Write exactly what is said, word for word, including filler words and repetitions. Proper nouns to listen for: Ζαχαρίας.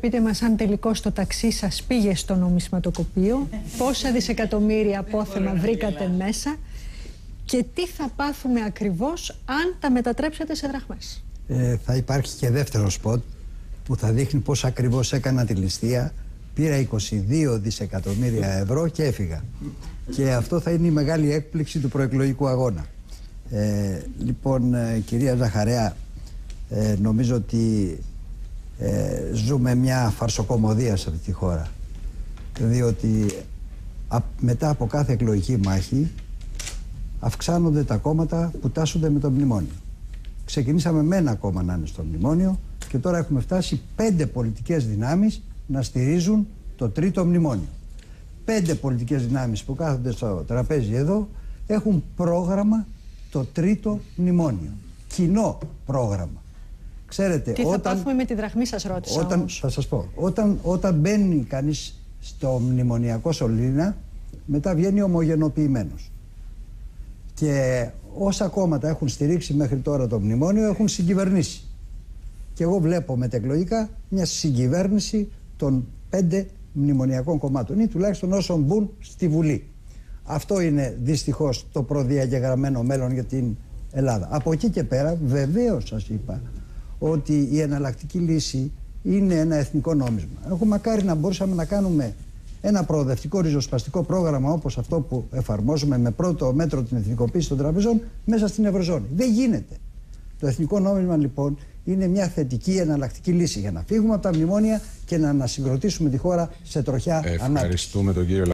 Πείτε μας αν τελικώς το ταξί σας πήγε στο νομισματοκοπείο, πόσα δισεκατομμύρια απόθεμα βρήκατε μέσα και τι θα πάθουμε ακριβώς αν τα μετατρέψετε σε δραχμές. Ε, θα υπάρχει και δεύτερο σποτ που θα δείχνει πώς ακριβώς έκανα τη ληστεία. Πήρα είκοσι δύο δισεκατομμύρια ευρώ και έφυγα. Και αυτό θα είναι η μεγάλη έκπληξη του προεκλογικού αγώνα. Ε, λοιπόν, κυρία Ζαχαρέα, ε, νομίζω ότι... Ε, ζούμε μια φαρσοκομωδία σε αυτή τη χώρα, διότι α, μετά από κάθε εκλογική μάχη αυξάνονται τα κόμματα που τάσσονται με το μνημόνιο. Ξεκινήσαμε με ένα κόμμα να είναι στο μνημόνιο και τώρα έχουμε φτάσει πέντε πολιτικές δυνάμεις να στηρίζουν το τρίτο μνημόνιο. Πέντε πολιτικές δυνάμεις που κάθονται στο τραπέζι εδώ έχουν πρόγραμμα το τρίτο μνημόνιο, κοινό πρόγραμμα. Ξέρετε, τι θα όταν, πάθουμε με τη δραχμή σας ρώτησα όταν, όμως. Θα σας πω, όταν, όταν μπαίνει κανείς στο μνημονιακό σωλήνα, μετά βγαίνει ομογενοποιημένος. Και όσα κόμματα έχουν στηρίξει μέχρι τώρα το μνημόνιο έχουν συγκυβερνήσει. Και εγώ βλέπω μετεκλογικά μια συγκυβέρνηση των πέντε μνημονιακών κομμάτων ή τουλάχιστον όσων μπουν στη Βουλή. Αυτό είναι δυστυχώς το προδιαγεγραμμένο μέλλον για την Ελλάδα. Από εκεί και πέρα βεβαίως σας είπα ότι η εναλλακτική λύση είναι ένα εθνικό νόμισμα. Εγώ μακάρι να μπορούσαμε να κάνουμε ένα προοδευτικό ριζοσπαστικό πρόγραμμα όπως αυτό που εφαρμόζουμε με πρώτο μέτρο την εθνικοποίηση των τραπεζών μέσα στην Ευρωζώνη. Δεν γίνεται. Το εθνικό νόμισμα λοιπόν είναι μια θετική εναλλακτική λύση για να φύγουμε από τα μνημόνια και να ανασυγκροτήσουμε τη χώρα σε τροχιά ανάπτυξη. Ευχαριστούμε τον κύριο